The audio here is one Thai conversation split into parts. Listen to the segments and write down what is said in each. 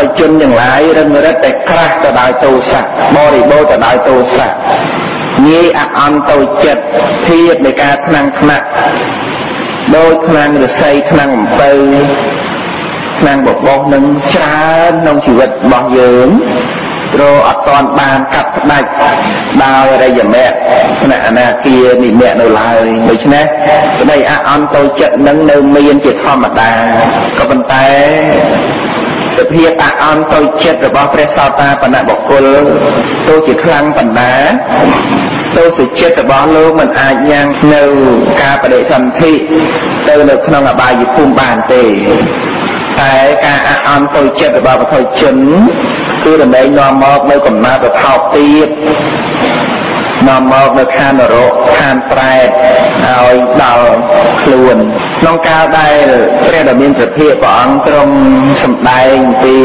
อยจนอย่างไรเรื่องเรื่องแต่คราแต่ได้ตัวสักบริโภคแต่ได้ตัวสักงี้อันตัวเจ็ดเทียบในการนั่งนักโดยนั่งหรือใส่นั่งไปนั่งบกบกนั่งช้าน้องชีวิตบกเยือนรออัดตอนบานกัดได้ดาวอะไรอย่างแม่ขณะนาเกียร์นี่แม่เราลายเลยใช่ไหมในอันตัวเจ็ดนั่งเดิมมีเจ็ดธรรมดาก็เป็นแต่เพียตาอันตัวเจ็ดหรือว่าเปรซาตาปนัดบอกคนตัวจิตคลั่งปัญหาตัวสุดเจ็ดหรือว่าโลกมันอาจยังเนื้อกาประเดชันที่ตัวเนื้อขนมอบายอยู่ภูมิบานเตะแต่การอันตัวเจ็ดหรือว่าปะทอยจนคือเดินได้นอนมอกไม่กลมมาแบบเท้าตีบนอนมอกในคานโรคานแปรเอาดาวคลวนน้องก้าวได้เรียดมินประเภทของตรงสำได้ปี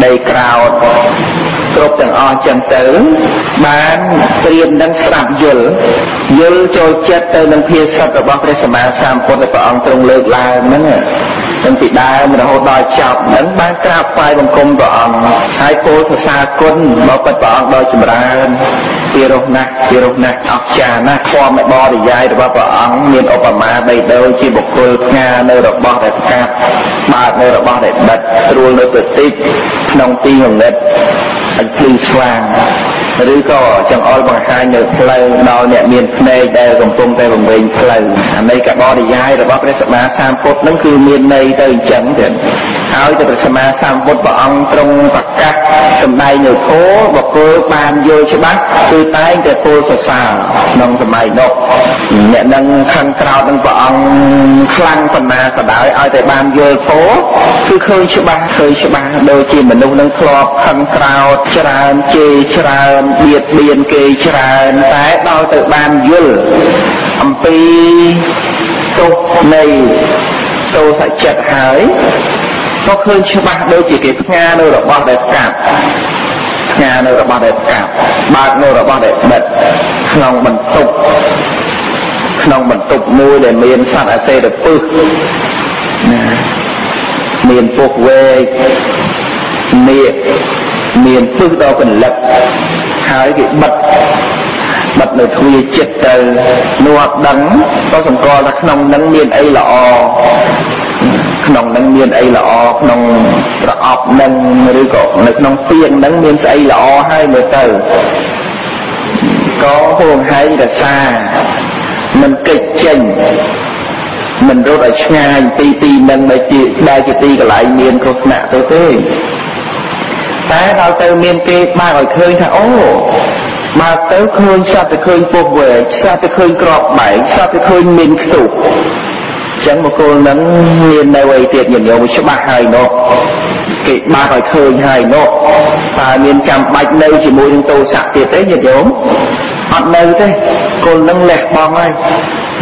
ได้กล่าวครบจังอจังเต๋อบ้านเตรียมดังสลับยุลยุลโจเจตเตอร์ดังเพียสัตว์บอกได้สมาสามคนในกองตรงเลิกลายนั่นน่ะตั้งติดได้มันเอาดอยจับนั้นบ้านกราบไฟบังคมบ่อหายโกศสาคนบ่ปัดบ่อดอยจำราตีรกนักตีรกนักออกจานักความไม่บอดย้ายแต่ว่าบ่อเมียนอปมาใบเตยชีบุกคืองาในระบบแต่กาบาดในระบบแต่บัดรวมในปิดติดน้องตีของเด็กอันพลีสว่างหรือก็จังอลบางคายเนื้อเพลย์เราเนี่ยเมียนเพลย์ได้กลมตรงแต่บางเวงเพลย์ในกับบอดย้ายแต่ว่าเป็นสมาสามพจน์นั่นคือเมียนในเตยจังเด่นเอาจะเป็นสมาสามพจน์บ่อตรงปักกะสมัยเนื้อโคบอกโคบานโยชบักคือตายแต่โพสสาวน้องสมัยนกเนี่ยนั่งคันกราวนั่งบ่อคลั่งปัญนาสดายเอาแต่บานโยโคคือเคยชบักโดยจีมันนุ่งนั่งคลอบคันกราวชรานเจชรานเบียดเบียนเกชรานแต่เราแต่บานโยอัมพีตกในโตสะเจ็ดหายก็เคยชบักโดยจีเก็บงานโดยระบบแบบกับงานในระบบแบบกับบาดในระบบแบบเบ็ดขนมบรรทุกมือเด่นเมียนสัตว์อาเซเด็ดปึ๊กเมียนพวกเวเมียนปึ๊กดอกเป็นหลักหายกี่บัดในทวีเจ็ดเตอร์นวดดังก็สมกอลักขนมนั้นเมียนไอหล่อน้องนั่งเมียนไอหล่อน้องระออกนั่งหรือก็น้องเตียงนั่งเมียนไอหล่อให้เมื่อเตอร์ก็ห่วงให้แต่ซามันเก่งเจนมันรู้ได้ง่ายตีนั่งได้จีตีก็ไหลเมียนโฆษณาตัวเองแต่เราเตอร์เมียนเกย์มาก่อนเคยท่าโอ้มาเตอร์เคยซาเตอร์เคยปวดเวทซาเตอร์เคยกรอบใหม่ซาเตอร์เคยเมียนสุกฉันบอกคนนั้นเรียนในวัยเด็กอย่างเดียวไม่ใช่บ้าหายเนาะเก็บบ้าหอยเคยหายเนาะแต่เรียนจำใบเนยจีมูยังโตสักเตี้ยเตี้ยอย่างเดียวอัดเนยเต้คนนั่งแหลกบองไง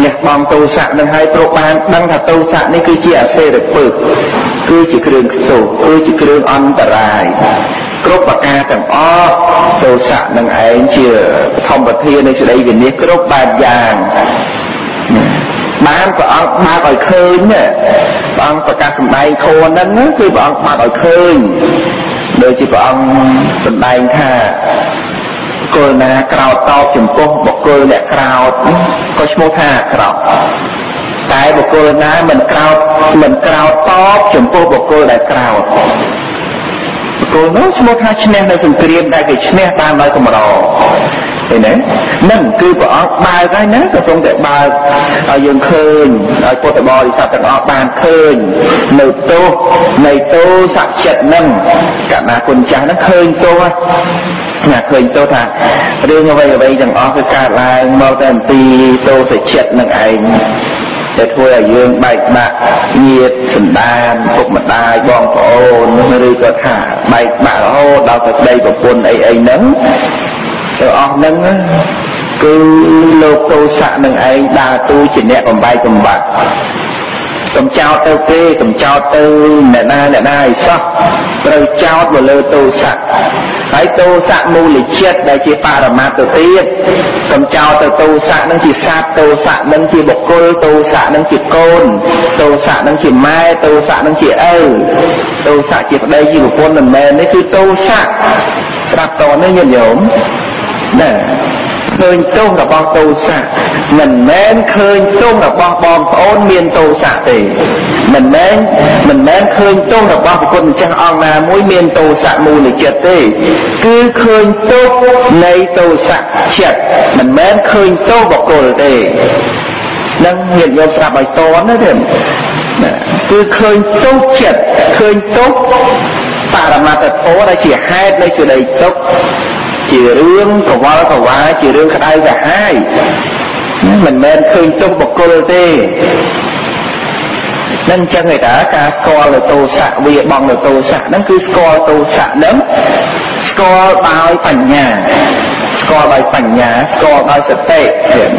แหลกบองโตสักนั่งหายโปรบานนั่งถัดโตสักนี่คือเจียเซ่หรือปึกคือจีเครื่องโตคือจีเครื่องอันตรายครบปากกาแต่อ้อโตสักนั่งไอ้เจียทอมปะเทียในสุดใดอย่างนี้ครบบาดยางบ้านก็อังมาต่อยเคยเนี่ยอังประกาศสมัยโคนนั้นนะคืออังมาต่อยเคยโดยที่อังสมัยค่ะโกลนากราวตอกจุ่มก้มบอกโกลเนี่ยกราวก็ชั่วโมงค่ะกราวตายบอกโกลนะเหมือนกราวตอกจุ่มก้มบอกโกลเนี่ยกราวโกลนู้นชั่วโมงค่ะชนะในสงครามได้กี่ชนะตามไปก็มารอเห็นไหมนั่นคือบ่อบาได้นะก็ตรงแต่บาเอายืนคืนเอาโปรตีนบริษัทแต่บ่อบานคืนในตู้สักเจ็ดนั่งกะนาคนจ้านั่งคืนตัวน่ะคืนตัวท่าเรื่องอะไรอย่างอ๋อคือการลายมอเตอร์ตีตู้สักเจ็ดนั่งไอแต่ถ้วยยืนใบบักเงียบสันดานพวกมันได้บองโผล่ไม่รู้ก็ท่าใบบักโอ้ดาวตะไดกับคนไอนั้นตัวออกนั่งคือโลกโตสะนั่งไอ้ตาตู้จีเนี่ยกำใบกำบัดกำเจ้าเต้าเก้กำเจ้าเต้าเนี่ยหน้าไอ้ซักเราเจ้าตัวเลอโตสะ Hãy tu sát mưu lý chết để chỉ parama tự tiết Cầm chào từ tu sát nâng chỉ sát tu sát nâng chỉ bột côi tu sát nâng chỉ côn tu sát nâng chỉ mai tu sát nâng chỉ ơ tu sát chỉ đây chỉ một con lần mềm đấy cứ tu sát đặt to nó nhẹ nhõm nè khơi tu là bao tu sát mình mến khơi tu là bao bom ôn miên tu sát thì mình mến khơi tu là bao con chân on là mũi miên tu sát mùi này chết thì cứ khơi tu lấy tu sát chết mình mến khơi tu bọc cổ thì đang hiện giờ sạp bài toán đấy thì cứ khơi tu chết khơi tu ta là mà thật phố đây chỉ hai đây chỉ đầy tu chỉ riêng cầu vá chỉ riêng cái ai cả hai mình nên khơi tu bọc cổ thìนั่นจะไงแต่การสกอลหรือตัวสะเวียบองหรือตัวสะนั่นคือสกอลตัวสะนั้นสกอลใบปัญญาสกอลใบปัญญาสกอลใบสติเห็น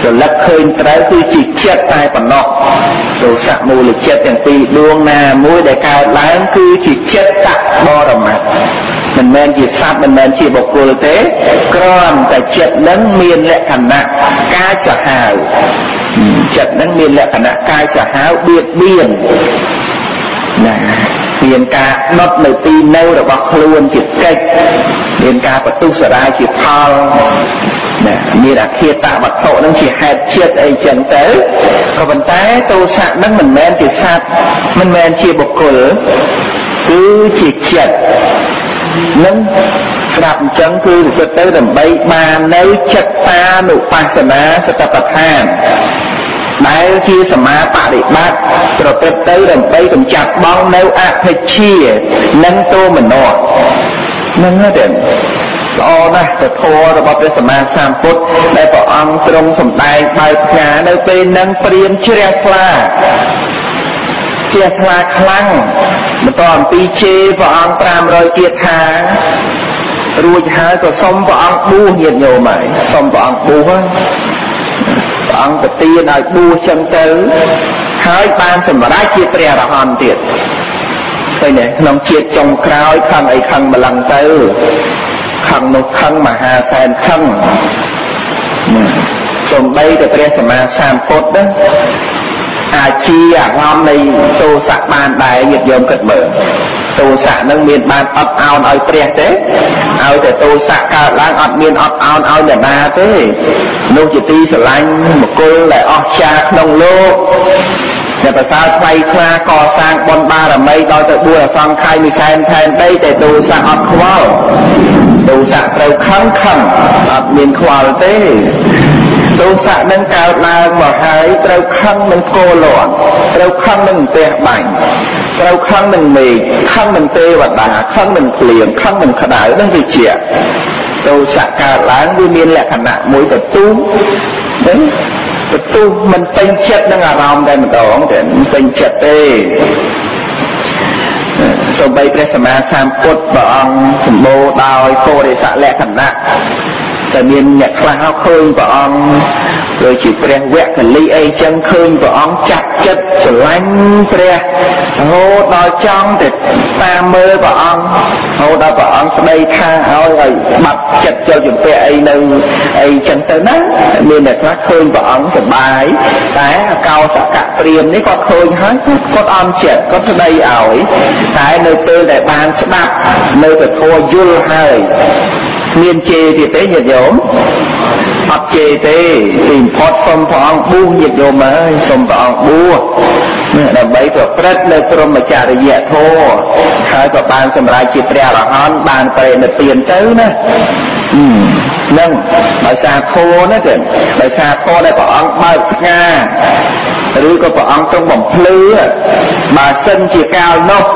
แต่ละคืนแต่ละคือจิตเช็ดตายปนนอกตัวสะมูหรือเช็ดอย่างปีดวงนามุ้ยแต่การล้างคือจิตเช็ดตักบอระมัดมันแมนจิตซับมันแมนจิตบกุลเตะกรอนแต่เช็ดนั้นเมียนและขันธ์กาจะหายจัดนั่งเมียนและขณะกายจะหาเบียดเบียนนะเบียนกาลดในตีเนื้อระบบพลวนจิตเก่งเบียนกาประตูสลายจิตพองนะมีระเคียตาบัดโตนั่งจิตแหดเชียดไอเฉินเต๋อขบันเต๋อโตสะนั่งมันแมนจิตสัตว์มันแมนเชียบกุลคือจิตเฉียดนั่งสลับจังคือประตูดับใบบานในจัตตาหนุปัสสนาสตปทานได้ที่สมาปฏิบัติประพฤติได้ดังไปกำจัดบ้องเนื้ออักเทชีนั่งโตเหมือนนอนั่งเด่นรอนะแต่โทรระบบสมาสามพุทธได้ประอังตรงสมตายไปงานได้ไปนั่งเปลี่ยนเชียร์คลาเชียร์คลาคลั่งมาตอนปีเชประอังตามรอยเกียรติหารู้หาก็สมประอังบูเหียนโยใหม่สมประอังบูอังปตีได้บูชังเต๋อหายปานสมราชีเปรียรหันเตียดไปเนี่ยน้องเชียดจงคล้อยขังไอขังบาลังเต๋อขังนกขังมหาแสนขังสมใบแต่เปรียสมาสามพดนะอาชีอะงอมในโตสะบานใบหยุดยมเกิดเบื่อโตสะนั่งเมียนบานอัดเอาไอเปรียเต๋อเอาแต่โตสะกาล้างอัดเมียนอัดเอาเอาแต่นาเต๋อลูกจิตตีสลายมกุลและออกชาขนมโลกในภาษาไทยคลาก่อสร้างบนบารมีเราจะดูสร้างใครมีแสนแทนได้แต่ดูสะอัดขวาวดูสะเติมข้างขังอัดเมียนขวาวเต้ดูสะนั่งกาวลางบ่หายเติมข้างมันโกหลอนเติมข้างมันเตะบังเติมข้างมันเมฆข้างมันเตะวัดดาข้างมันเปลี่ยนข้างมันขดายนั่นคือเจี๋ยตัวสักการล้างวิมีนแหละขณะมวยประตูนั้นประตูมันเป็นเช็ดนั่งอารามได้มันร้องแต่มันเป็นเช็ดเต้สมบัยพระสมาสามกฎบองสมโบดาวโคเดสะแหละขณะแต่มีนเนี่ยคลาเข้าคืนบองโดยจิตเปรียแวะกันลีไอจังคืนบองจับจัดสลันเปรียโหดอยจังแต่ตาเมื่อบองเอาดาวบองสบายท่าเอาไอ้บักจัดเจ้าจุดเปรียไอหนึ่งไอจังเตอร์นั้นมีเนี่ยคลาคืนบองสบายแต่เกาสกัดเตรียมนี่ก็คืนฮะก็อมเฉียดก็สบายเอาแต่ในเตอร์แต่บานสนับในแต่โทยุลให้เมียนเจติเตยหยดโยมปับเจเตติพอดสมพองบูหยดโยมเอ้ยสมพองบูเนี่ยดับใบตัวเปรตในกรมจาริยะโทขายกับบานสมรายจิตเรียละฮันบานเปรตเปลี่ยนเต้านะนั่งใบชาโคนะเกิดใบชาโคได้ปะอังใบงาหรือก็ปะอังต้องบ่มเพลือมาเส้นจีกาวนก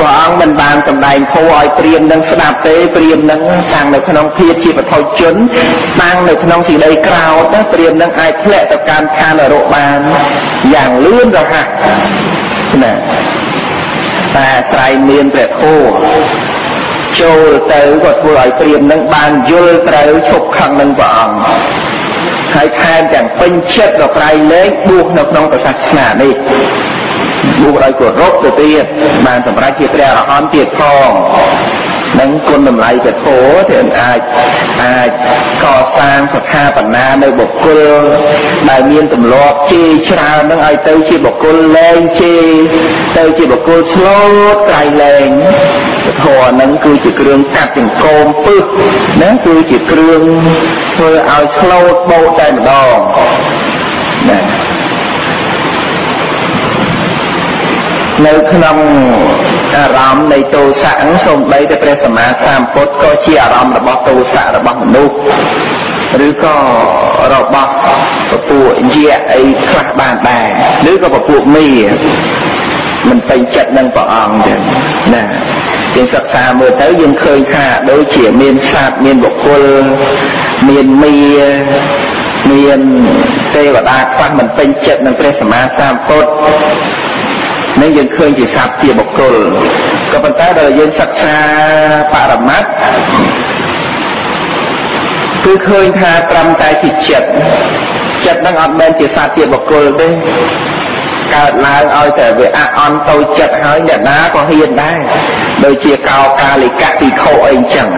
บางมันบางสำหรับพอไอเตรียมนั่งสนับเตะเตรียมนั่งต่างในขนมเพียจีบปะทอยจนต่างในขนมสีใดกราวนะเตรียมนั่งไอแผลต่อการทานอโรบานอย่างเลื่อนระหักนะแต่ไตรเมียนแปรโคโจเต๋อกดพอไอเตรียมนั่งบางโยเต๋อฉกขังนั่งบางใครแทนอย่างเป็นเชิดดอกไรเล็กบวกนกน้องประสาทหนาดิบุกรอยกวดรบตัวเตี้ยบานสำหรับเทียบเรียร์อ่อนเตียบทอง ดังคนทำไรจะโผล่เถิดอาจก่อสร้างสถาปนาในบุคคลได้มีนตำรวจจีชราดังไอเตยจีบุคคลแรงจีเตยจีบุคคลโลดไกลแรงโผล่นั้นคือจีเรื่องกัดอย่างโกมปึ๊บนั้นคือจีเรื่องเธอเอาโลดโบแต่ดองในขนมอารมณ์ในตัวสังสมใบแต่เปรสมาสามพจน์ก็เชี่ยอารมณ์ระบบตัวสารระบบนุกหรือก็ระบบประปูเยี่ยไอ้คลักบานแบงหรือก็ประปูมีมันเป็นจัดดังประอองเด่นนะยังศึกษาเมื่อเต้ยยังเคยค่ะโดยเชี่ยเมียนศาสตร์เมียนบุคคลเมียนเทวดาฟังมันเป็นเจ็ดนั่นเปรสมาสามพจน์นั่นยังเคยจิตสับเกี่ยวบุคคลกัปตันเรายังศักษาปารมัตถ์คือเคยทาตรำตายจิตเจ็ดนั่งอัดแมนจิตสับเกี่ยวบุคคลด้วยการล้างเอาแต่เวอออนโตเจ็ดหายเนี่ยนะก็เฮียนได้โดยเจียกาวกาลิกะปีโคเองจัง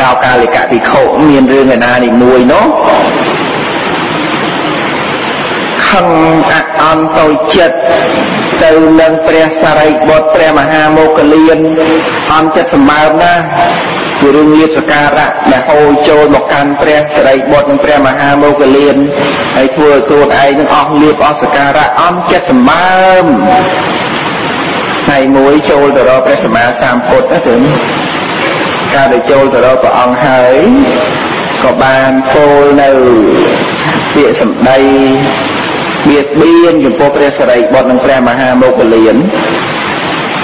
กาวกาลิกะปีโคมีเรื่องนาในมวยเนาะขังอัดอันโตเจ็ดเติมเงินเปรียสไรบดเปรียมหาโมกเลียนอันเจ็ดสมารนะคือเรื่องเยสการะแต่โฮโจนบอกการเปรียสไรบดเปรียมหาโมกเลียนไอ้ทัวตัวไอ้นั่งออกเรียบอสการะอันเจ็ดสมารในมวยโจนแต่เราเปรียสมาสามกฎนะถึงการได้โจนแต่เราก็อังหายก็บานโฟนเบียสมใดเบียดเบียนอย่างพวกเปรสไรบดนังแปรมหาโมกเลียน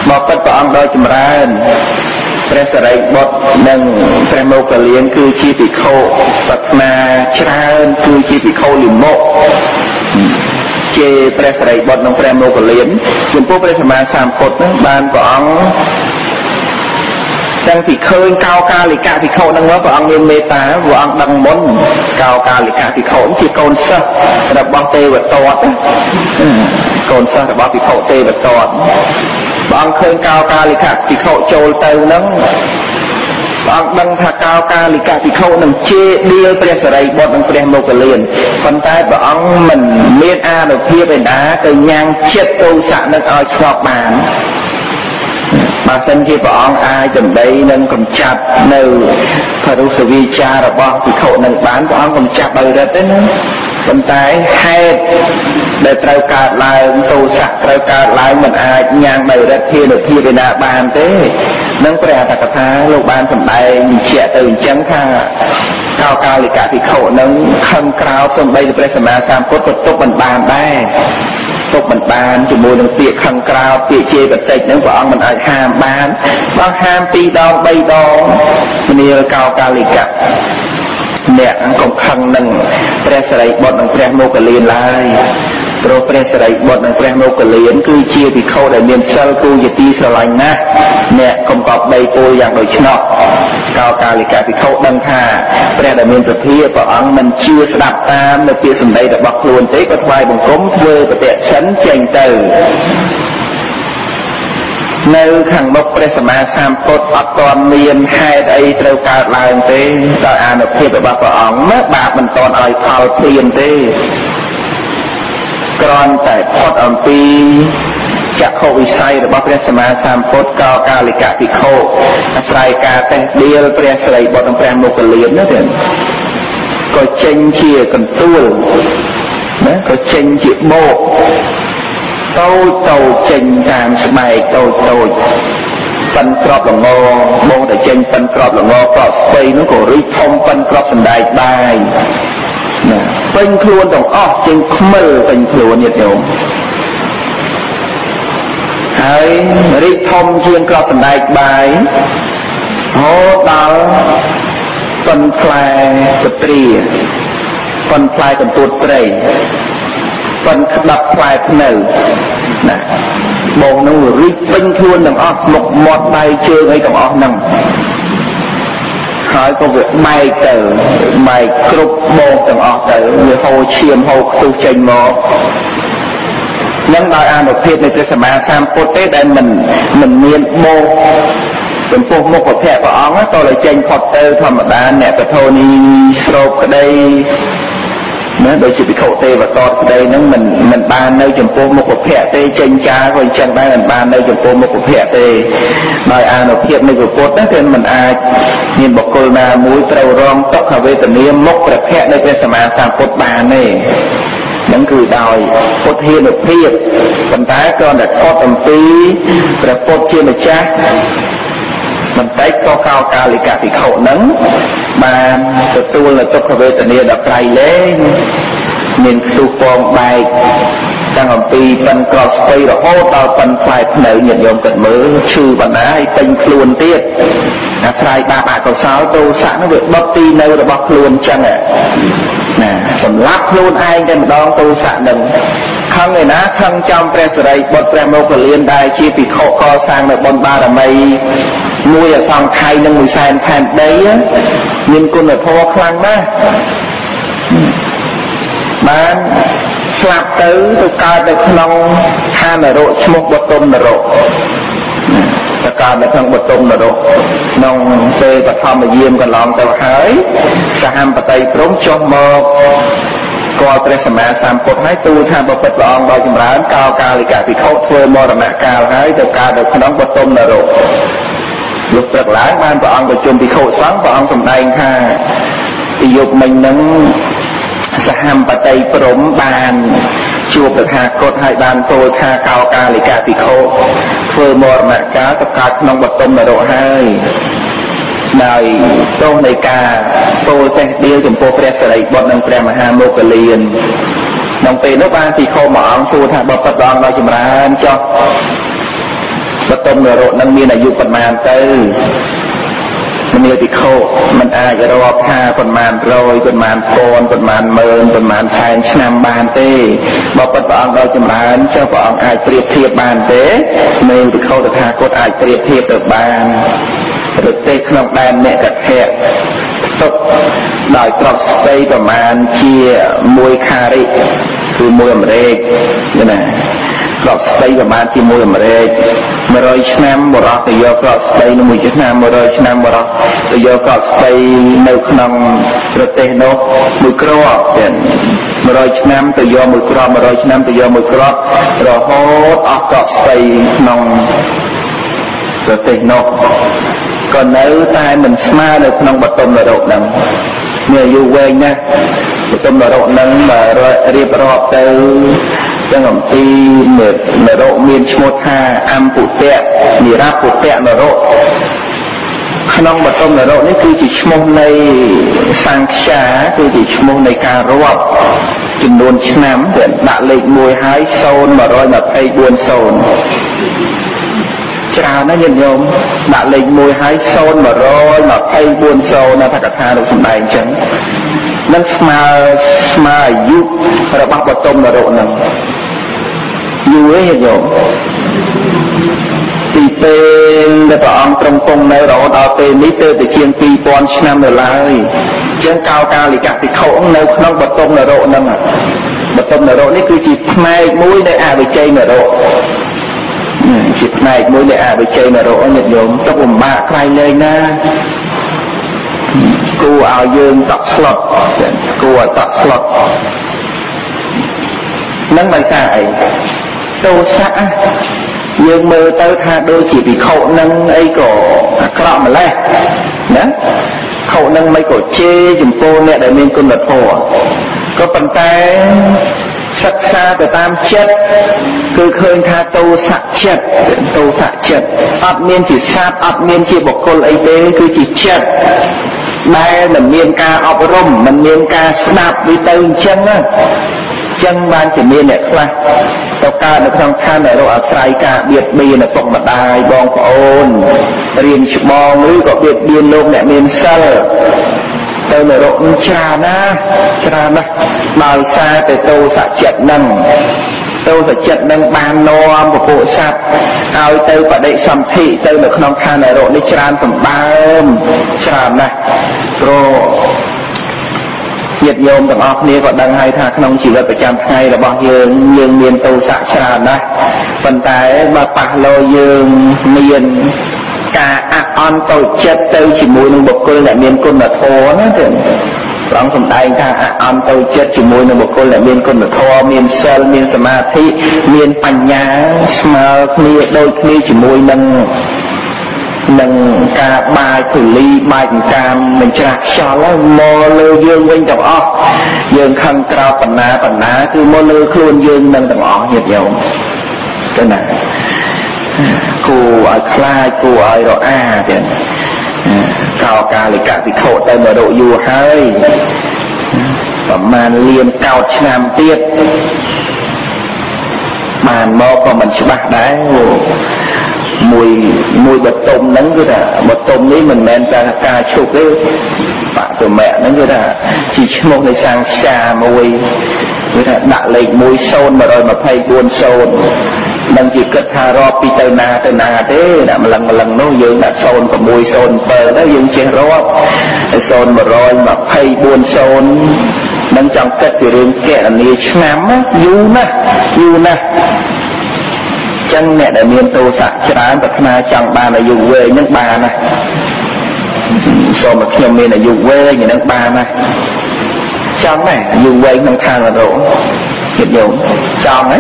บอกปัจจุบันโดยจำรันเปรสไรบดนังแปรโมกเลียนคือชีติโคปัตนาชราญคือชีติโคลิมโมเจเปรสไรบดนังแปรโมกเลียนอย่างพวกเปรสมาสามกฎนั้นบานปองดังที่เคยก้าวกาลิกาที่เขาดังว่าพระองค์มีเมตตาพระองค์ดังมนก้าวกาลิกาที่เขาที่โกนเสดระบำเตวตอดโกนเสดระบำที่เขาเตวตอดพระองค์เคยก้าวกาลิกาที่เขาโจลเตวนั้นพระองค์ดังถ้าก้าวกาลิกาที่เขาหนึ่งเจเดียเปรียสไรบดดังเปรียโมกเลียนคนใต้พระองค์มันเมตตาแบบเพียบเลยนะเตยยังเช็ดตัวสารนั่งเอาชอบมานมาสังเกตพระองค์อาจำได้นั่งกำจัดในพระฤาษีชาระบอบที่เขานั่งบ้านพระองค์กำจัดไปเรื่อยๆนั้นคนตายเหตุได้เตาการลายตูสักเตาการลายมันอาจย่างไปเรื่อยๆที่ที่เป็นอาบานเต้นั่งแปลตะกะทาลูกบ้านสมัยมีเชี่ยตื่นจังค่ะก้าวกาลิกาที่เขานั่งคำกล่าวสมัยในพระสมัยสามโคตรตกมันบานได้ตกมันบานจมูกนังเปียกขังกราวเปียกเจบัดเตกนังพระองค์มันอาจห้ามบานบางห้ามปีดองใบดองมันเรียกก้าวกาลิกะเนี่ยอังกงขังนังเปรสไรบดนังเปรโมกเลียนลายโปรเปรสไรบดนังเปรโมกเลียนคือเชี่ยที่เข้าได้เมียนเซลกูยตีสลายนะเนี่ยกงกอบใบโปอย่างโดยชนกก้าวกาลิกะที่เข้าดังท่าเปรดเมียนประเพียพระองค์มันเชื่อสดับตามในเปียสมใดแต่บักโลนเตกทวายบังก้มเวอร์ประเตฉันเจงเตอในขังบกเปรสมาสามพจน์อัตตอนเมียนไฮไอเตลกาลายเตตอนอาณาเพียแต่บักพระองค์เมื่อบาปมันตอนอ่อยพาวเพียนเตกรอนแต่พอดอัมปีจะเข้าวิสัยหรือว่าเปรียสมาสามพจน์ก้าวกาลิกาพิโคอาศัยการแต่งเดียร์เปรียสไรบดองแปรโมกเลียนนั่นเองก็เจงเชี่ยกันตู้นะก็เจงเชี่ยโมกเต้าเจงตามสมัยเต้าปันกรอบหลงงอโมแต่เจงปันกรอบหลงงอกรอบไปนั่นก็ริทมปันกรอบสันได้ได้นะเป็นครัวต้องอ้อเจงขมือเป็นครัวเนี่ยเดียวไอ้ริทมเชียงกรอบสันได้ใบโหตาปันพลายกระตรีปันพลายกับตัวเตยปันขดับพลายพเนอนะมองนั่งริเป็นทวนต่างออกหลบหมดใบเชื่อไอ้ต่างออกนั่งหายก็เวทไม่เต๋อไม่กรุบมองต่างออกเต๋อเวทโหเชียมโหตูเชงหมอยังได้อ่านบทเพศในเทศมาสามโปรเตสได้มันเมียนโบ จำพวกมกแพร่ก็อ้างว่าตัวเลยเจนพอเตอร์ธรรมดาเนี่ยแต่เท่านี้โรคก็ได้เมื่อโดยจิตวิเคราะห์เตะว่าตอนใดนั้นมันบานในจำพวกมกแพร่เตะเจนจ้าก็เจนได้มันบานในจำพวกมกแพร่เตะนายอาโนเพียบในกุโกตนั่นคือมันอามีบอกโกลนามุ้ยเตาร้องตอกขาเวตเนียมมกแพร่ในเป็นสมาสามปดบานนี่นั่นคือดอยปดเฮียนเพียบปัญหาก็แต่ก็ตั้งปีแต่ปดเชียนจ้ามันไต่ต่อเก่าการลิกาที่เขานั้นมาตัวตัวเราตกขบเวตเนียดับไกลเลยเน้นสุกองใบตั้งแต่ปีปันกอสไปหรือโฮตาปันไฟเหนือหยดยมกันมือชื่อปัญหาเป็นคลวนเตี้ยอาศัยบาบาของสาวตัวสานเวทบัตตีในระบบคลวนจังอ่ะนะสำลักคลวนไอกันดองตัวสานหนึ่งครั้งเลยนะครั้งจำแปรสไลบทแปรโมกุเลียนได้ชีปิโคกอสางในบนบารมีมวยอะสองไทยนั่งมวยแซนแผ่นได้ยินกุนแบบพอคลังนะบ้านสลับตื้อตุกาตะคลองทานระโรชมกบตมระโรตะการในทางบตมระโรน้องเตยประทอมมาเยี่ยมกันลองแต่ว่าเฮ้ยสหัมปตัยพร้อมชมมกกอเตรสมาสามปดให้ตูทานบปิดลองบอยจำร้านกาวกาลิกาพิเข้าเทอมรณะกาวให้ตะการในขนมบตมระโรยุบจากหลายบ้านพระองค์ประชุมที่เขาสร้างพระองค์สมได้ค่ะที่ยุบมันนั้นสหัมปตัยปรมบานชูประธากรไทยบานโตคาเกากาลิกาติโคเฟอร์มอร์มะกาตะการนองบตมนโรให้ในโตในกาโตแต่เดียวจมโปเปรสไรบอดนังแปรมหาโมกเลียนนองเป็นนกบานติโคหมองสูทาบประดองเราจำรานจ้อบตมนโรนั้นมีอายุประมาณเตอมันมีติโคมันอาจจะรอบค่าประมาณโรยประมาณโกนประมาณเมินประมาณแสนชนามบานเต้บอกปัจจุบันเราจำบานเจ้าพระองค์อาจเปรียบเทียบบานเต้ในติโคตถากรอาจเปรียบเทียบเติบบานหรือเต้ขนมบานเนี่ยกระแทกตกลอยตรอกสเตย์ประมาณเชียมวยคาริคือมวยมเรกนี่นะตรอกสเตย์ประมาณที่มวยมเรกมรอยชนะมรอกยกรอบไปนมุจนามรอยชนะมรอกยกรอบไปในขนมรถเตนกมือกรอบเป็นมรอยชนะตัวยอมือกรอบมรอยชนะตัวยอมือกรอบรอฮอดออกกรอบไปนองรถเตนกก็เนื้อตายมันสมาในขนมบัตรตมระดกนั้นเมื่ออยู่เวงนะบัตรตมระดกนั้นมาเรียบรอบเตอจังหวัดตีเมืองนรกเมียนชมดาอัมปุตเตะมีราปุตเตะนรกขนมบัตรต้มนรกนี่คือจิตชมงในสังชาคือจิตชมงในการรวบจำนวนชนะเดือนด่าเล็กมวยหายโซนมาร้อยหนักไอ้บวนโซนชาวนั้นยันยมด่าเล็กมวยหายโซนมาร้อยหนักไอ้บวนโซนนาทักทาเราสมัยจังนั่นสมายุระบักบัตรต้มนรกนั้นอยู่เองโยมตีเป็นแต่ต่ออังตรงตรงในเราเอาเป็นนิเตอร์แต่เชียงปีปอนชนะเมื่อไรเชียงกาวกาลิกาติเขาองเนวขนมบัตรต้มนรกนั่นอ่ะบัตรต้มนรกนี่คือจิตในมุ้ยในอาบิเจนรกจิตในมุ้ยในอาบิเจนรกเนี่ยโยมต้องบ่มบ้าใครเลยนะกูเอายืนตักสลดกูตักสลดนั่นไม่ใช่โตสะยังมือเตอทาโดยจิตวิเคราะห์นั่งไอ้ก่อกล่อมมาแล้วนะเขานั่งไม่ก่อเชื่อจมโปเนี่ยได้เมียนคนหลับพอก็ปัญญาศักษาแต่ตามเช็ดคือเคยทาโตสะเช็ดโตสะเช็ดอับเมียนจิตทราบอับเมียนจิตบอกคนไอ้เต้คือจิตเช็ดได้เหมือนเมียนกาอับร่มมันเมียนกาสนับวิเตอร์เช่นนั้นจังบานจะเมียนเนี่ยครับต่อการในทางท่านเราอาศัยการเบียดเบียนในตกมาได้บองก็โอนเรียนชุมองหรือก็เบียดเบียนลงเนี่ยเมนเซอร์เตอร์ในโลกชานะบาลซาแต่โตสะเจ็ดนั่งโตสะเจ็ดนั่งบานนอมกับโกสับเอาเตอร์ประเดี๋ยวสัมผัสเตอร์ในทางท่านเราในชาญสมบัติชาญนะโรเหยียดโยมต่างออกนี้ก็ดังให้ทางขนมจีบประจำให้ระบอกยืงเมียนตูสะชานะปัญญาบาปะโลยืงเมียนกาอักอ อนโตเจ็ดเตยจมูกหนึ่งบกคนแหลมเมียนคนละทอนะเถอะหลังสมได้ค่ะออนโตเจ็ดจมูกหนึ่งบกคนแหลมเมียนคนละทอเมียนเซลเมียนสมาธิเมียนปัญญาสมาธิโดยมีจมูกหนึ่งหนึ่งกาบายถุลีบายกามเหมือนฉากชาวแล้วโมเลยืนวิ่งจับออกยืนขังกราวปัญนาคือโมเลครูนยืนหนึ่งจับออกเหยียบเยี่ยวก็น่ะกูไอ้คลายกูไอ้เราอ้าเดี๋ยวกาวกาหรือกาติโถแต่เมื่อโดยูเฮ้ยประมาณเรียนเก่าชนามเตี้ยมานโมก็มันฉบับได้มวยบดตมนั้นก็ได้บดตมนี้มันแมนการกาชุกได้ปะตัวแม่นั้นก็ได้จีชโมในสางชามวยก็ได้ด่าเลยมวยโซนมาโดยมาไพ่บวนโซนบางทีก็ทารอปีเตนาเด้นะมันลังโน้ยืนนะโซนกับมวยโซนเปิดแล้วยืนเชียร์รอบโซนมาโดยมาไพ่บวนโซนนั่งจังเกิดเรื่องแก่อันนี้ช้ำนะอยู่นะจังเนี่ยแต่เมียนโตสะชราปัฒนาจังบานอายุเวยังบานนะโซมาเทียมเมียนอายุเวยังบานนะจังไหมอายุเวยังทางละโดเห็นอยู่จังไหม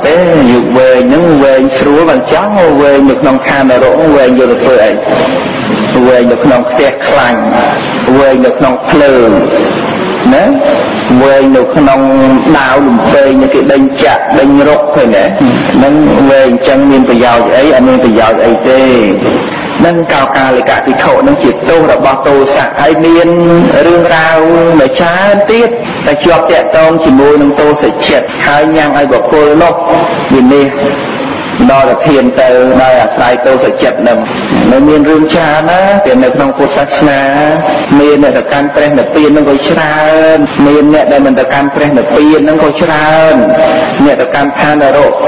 เต้อายุเวยังเวงรู้ว่าจังเวยังน้องทางละโดเวยังเปื่อยเวยังน้องเสียคลังเวยังน้องเพลิงนะเวงหนุกขนมดาวหลุมเปยเนี่ยคือเดินจักเดินรกเลยเนี่ยนั้นเวงจังมีนประยาวไอ้อเมนประยาวไอ้เต้นั่นกาวกาเลยกะติโขนั่นจิตโตระบาโตสะไอเมียนเรื่องราวเหมือนช้าติดแต่ชอบแจกตองจิมูนังโตเสเฉียดหายยังไอ้บอกโกลลกยินดีนอระเทียนเตอร์นายอัศไลโตเสเฉียดนั่นในเมียนเรื่องชานะแต่ในทางพุทธศาสนาเมียนเนี่ยแต่การแปลงแต่เปลี่ยนนั่งก็ชราเมียนเนี่ยได้มันแต่การแปลงแต่เปลี่ยนนั่งก็ชราเนี่ยแต่การทานอารมณ์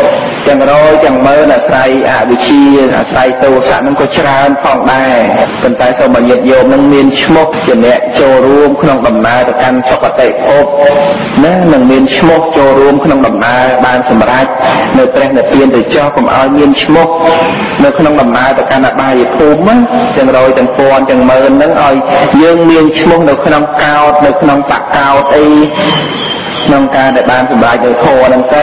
จังร้อยจังเมื่อน่ะใส่อาบิชีน่ะใส่ตัวสารนั่งก็ชราป้องได้เป็นไปสมัยโยมนั่งเมียนชมกอย่างเนี้ยโจรวมขนมดำนาแต่การสกัดเตะอบเนี่ยนั่งเมียนชมกโจรวมขนมดำนาบานสมรักในแปลงแต่เปลี่ยนแต่เจ้าผมเอาเมียนชมกในขนมดำนาแต่การอบายภูมิจังรอยจังปอนจังเมินนั่งอ้อยยืงเมียนชมกในขนมกาวในขนมปากกาวไอน้องการแต่บานสบายโดยโทนั่น